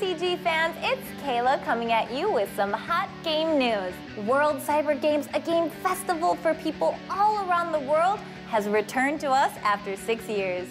WCG fans, it's Kayla coming at you with some hot game news. World Cyber Games, a game festival for people all around the world, has returned to us after 6 years.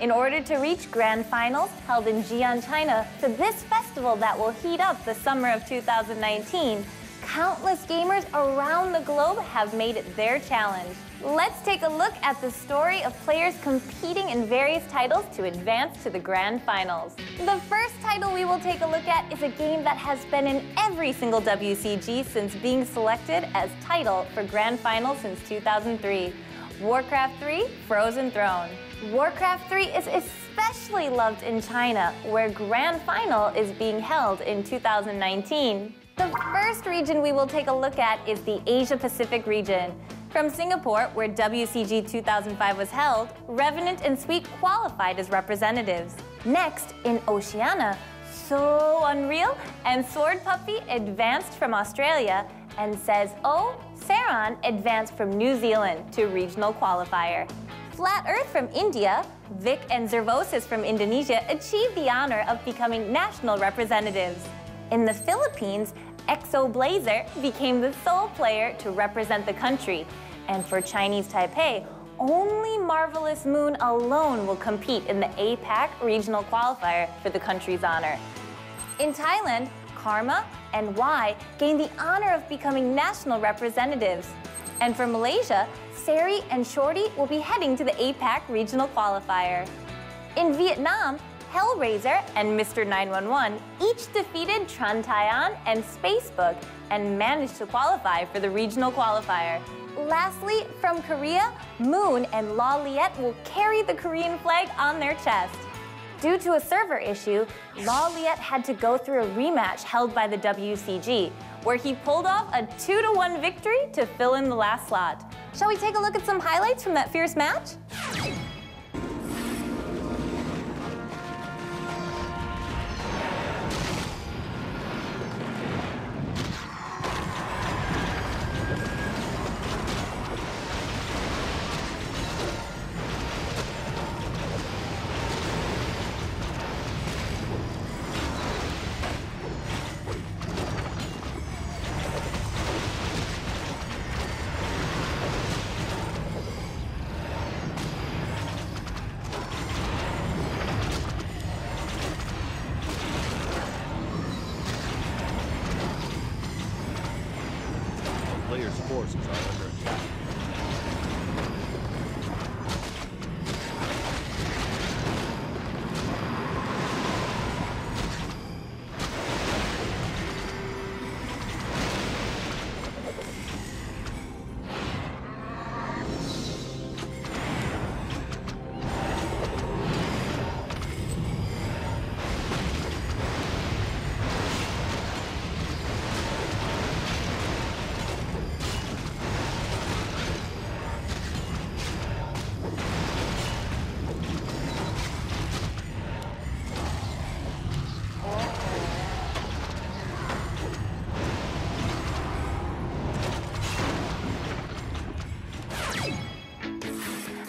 In order to reach grand finals held in Xi'an, China, to this festival that will heat up the summer of 2019, countless gamers around the globe have made it their challenge. Let's take a look at the story of players competing in various titles to advance to the grand finals. The first title we will take a look at is a game that has been in every single WCG since being selected as title for grand finals since 2003. Warcraft III: Frozen Throne. Warcraft III is especially loved in China, where grand final is being held in 2019. The first region we will take a look at is the Asia-Pacific region. From Singapore, where WCG 2005 was held, Revenant and Sweet qualified as representatives. Next, in Oceania, So Unreal and Sword Puppy advanced from Australia, and Says Oh, Saron advanced from New Zealand to regional qualifier. Flat Earth from India, Vic and Zervosis from Indonesia achieved the honor of becoming national representatives. In the Philippines, ExoBlazer became the sole player to represent the country. And for Chinese Taipei, only Marvelous Moon alone will compete in the APAC regional qualifier for the country's honor. In Thailand, Karma and Y gained the honor of becoming national representatives. And for Malaysia, Seri and Shorty will be heading to the APAC regional qualifier. In Vietnam, Hellraiser and Mr. 911 each defeated Tran Taian and Spacebook and managed to qualify for the regional qualifier. Lastly, from Korea, Moon and La Liette will carry the Korean flag on their chest. Due to a server issue, La Liette had to go through a rematch held by the WCG, where he pulled off a 2-1 victory to fill in the last slot. Shall we take a look at some highlights from that fierce match? Players' forces are under attack.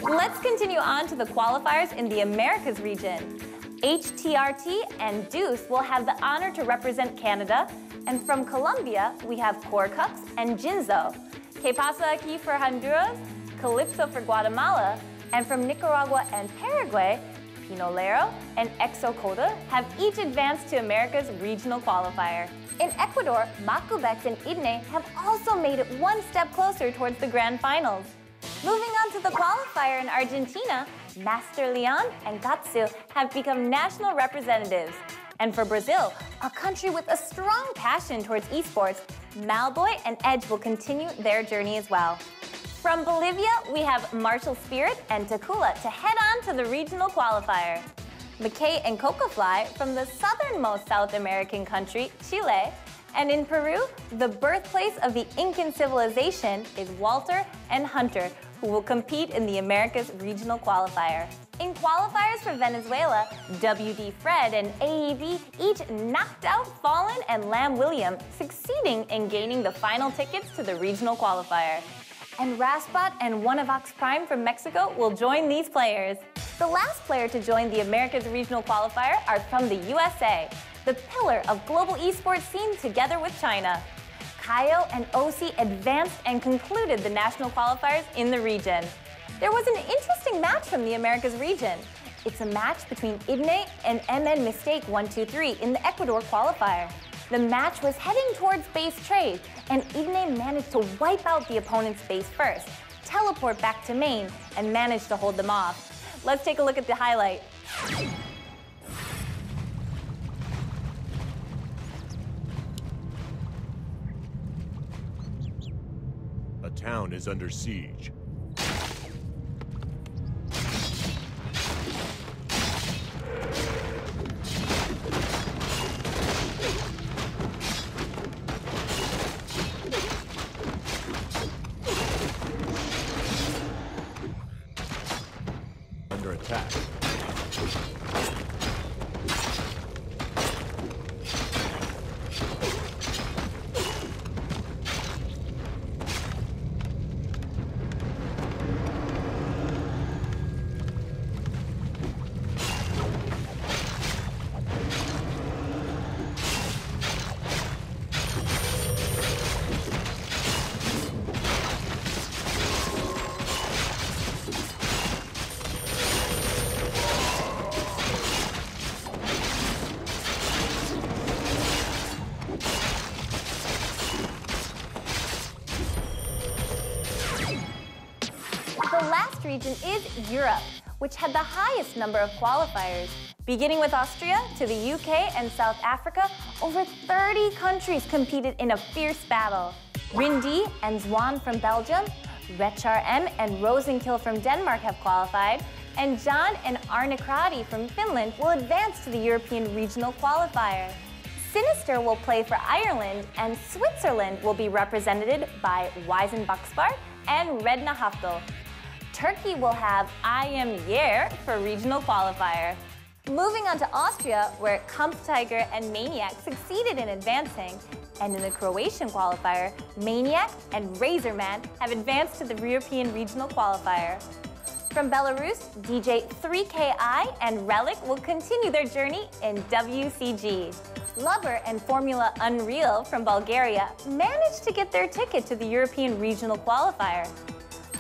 Let's continue on to the qualifiers in the Americas region. HTRT and Deuce will have the honor to represent Canada, and from Colombia, we have Corcux and Jinzo, Que Pasa Aquí for Honduras, Calypso for Guatemala, and from Nicaragua and Paraguay, Pinolero and Exocoda have each advanced to America's regional qualifier. In Ecuador, Macubex and Idne have also made it one step closer towards the grand finals. Moving on to the qualifier in Argentina, Master Leon and Gatsu have become national representatives. And for Brazil, a country with a strong passion towards esports, Malboy and Edge will continue their journey as well. From Bolivia, we have Martial Spirit and Tecula to head on to the regional qualifier. McKay and Cocafly from the southernmost South American country, Chile. And in Peru, the birthplace of the Incan civilization, is Walter and Hunter, who will compete in the Americas regional qualifier. In qualifiers for Venezuela, WD Fred and AEB each knocked out Fallen and Lamb William, succeeding in gaining the final tickets to the regional qualifier. And Rasbot and Onavox Prime from Mexico will join these players. The last player to join the Americas regional qualifier are from the USA. the pillar of global esports scene together with China. Kayo and OC advanced and concluded the national qualifiers in the region. There was an interesting match from the Americas region. It's a match between IBNE and MN Mistake 123 in the Ecuador qualifier. The match was heading towards base trade, and IBNE managed to wipe out the opponent's base first, teleport back to main, and managed to hold them off. Let's take a look at the highlight. A town is under siege. Region is Europe, which had the highest number of qualifiers. Beginning with Austria to the UK and South Africa, over 30 countries competed in a fierce battle. Rindy and Zwan from Belgium, Rechar M and Rosenkill from Denmark have qualified, and John and Arne Krati from Finland will advance to the European regional qualifier. Sinister will play for Ireland, and Switzerland will be represented by Weizenbachspar and Redna Haftel. Turkey will have I Am Yer for regional qualifier. Moving on to Austria, where Kampf Tiger and Maniac succeeded in advancing, and in the Croatian qualifier, Maniac and Razorman have advanced to the European regional qualifier. From Belarus, DJ 3KI and Relic will continue their journey in WCG. Lubber and Formula Unreal from Bulgaria managed to get their ticket to the European regional qualifier.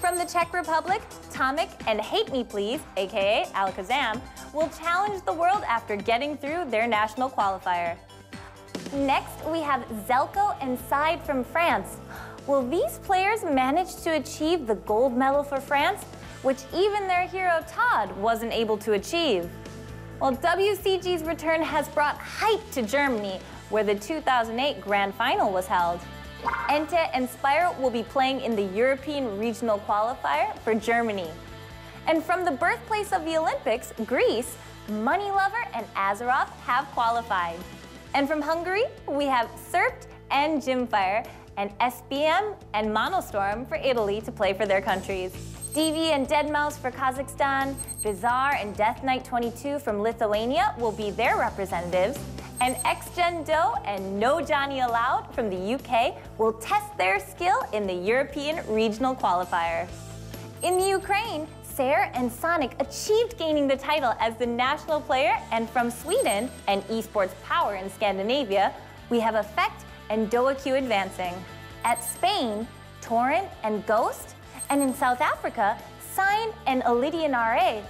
From the Czech Republic, Tomek and Hate Me Please, aka Alakazam, will challenge the world after getting through their national qualifier. Next, we have Zelko and Side from France. Will these players manage to achieve the gold medal for France, which even their hero Todd wasn't able to achieve? Well, WCG's return has brought hype to Germany, where the 2008 Grand Final was held. Ente and Spire will be playing in the European Regional Qualifier for Germany. And from the birthplace of the Olympics, Greece, Moneylover and Azeroth have qualified. And from Hungary, we have Serpt and Gymfire, and SBM and Monostorm for Italy to play for their countries. DV and Deadmau5 for Kazakhstan, Bizarre and Death Knight 22 from Lithuania will be their representatives. And X-Gen Doe and No Johnny Allowed from the UK will test their skill in the European Regional Qualifier. In the Ukraine, Sare and Sonic achieved gaining the title as the national player, and from Sweden, an esports power in Scandinavia, we have Effect and DoaQ advancing. At Spain, Torrent and Ghost, and in South Africa, Sign and Elidian RA,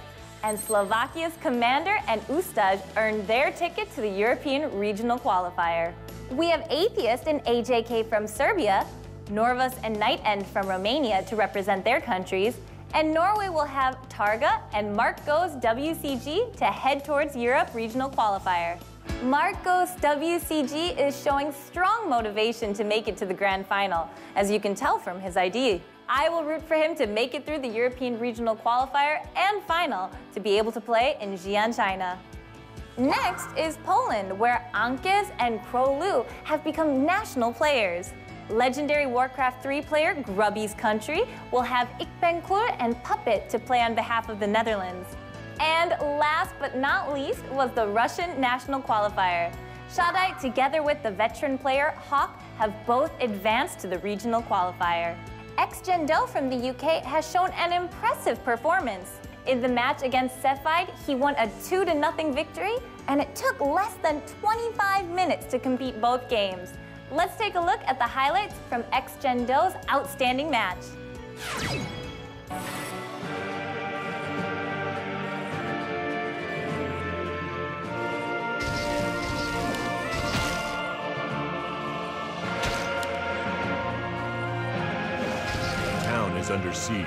and Slovakia's Commander and Ustaj earned their ticket to the European Regional Qualifier. We have Atheist and AJK from Serbia, Norvus and Nightend from Romania to represent their countries, and Norway will have Targa and Mark Goes WCG to head towards Europe Regional Qualifier. Mark Goes WCG is showing strong motivation to make it to the Grand Final, as you can tell from his ID. I will root for him to make it through the European Regional Qualifier and Final to be able to play in Xi'an, China. Next is Poland, where Ankes and Krolu have become national players. Legendary Warcraft III player Grubby's Country will have Ikbenklur and Puppet to play on behalf of the Netherlands. And last but not least was the Russian National Qualifier. Shadai, together with the veteran player Hawk, have both advanced to the Regional Qualifier. X-Gen Doe from the UK has shown an impressive performance. In the match against Cepheid, he won a 2-0 victory and it took less than 25 minutes to compete both games. Let's take a look at the highlights from X-Gen Do's outstanding match. Town is under siege.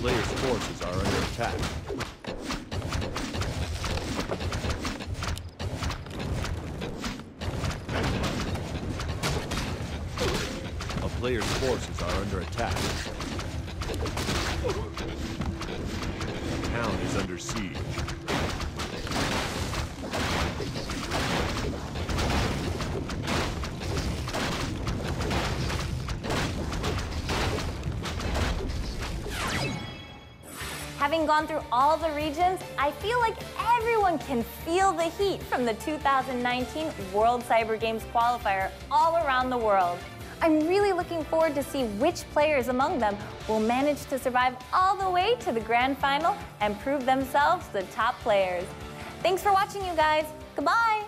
Players' forces are under attack. The town is under siege. Having gone through all the regions, I feel like everyone can feel the heat from the 2019 World Cyber Games qualifier all around the world. I'm really looking forward to see which players among them will manage to survive all the way to the grand final and prove themselves the top players. Thanks for watching, you guys. Goodbye.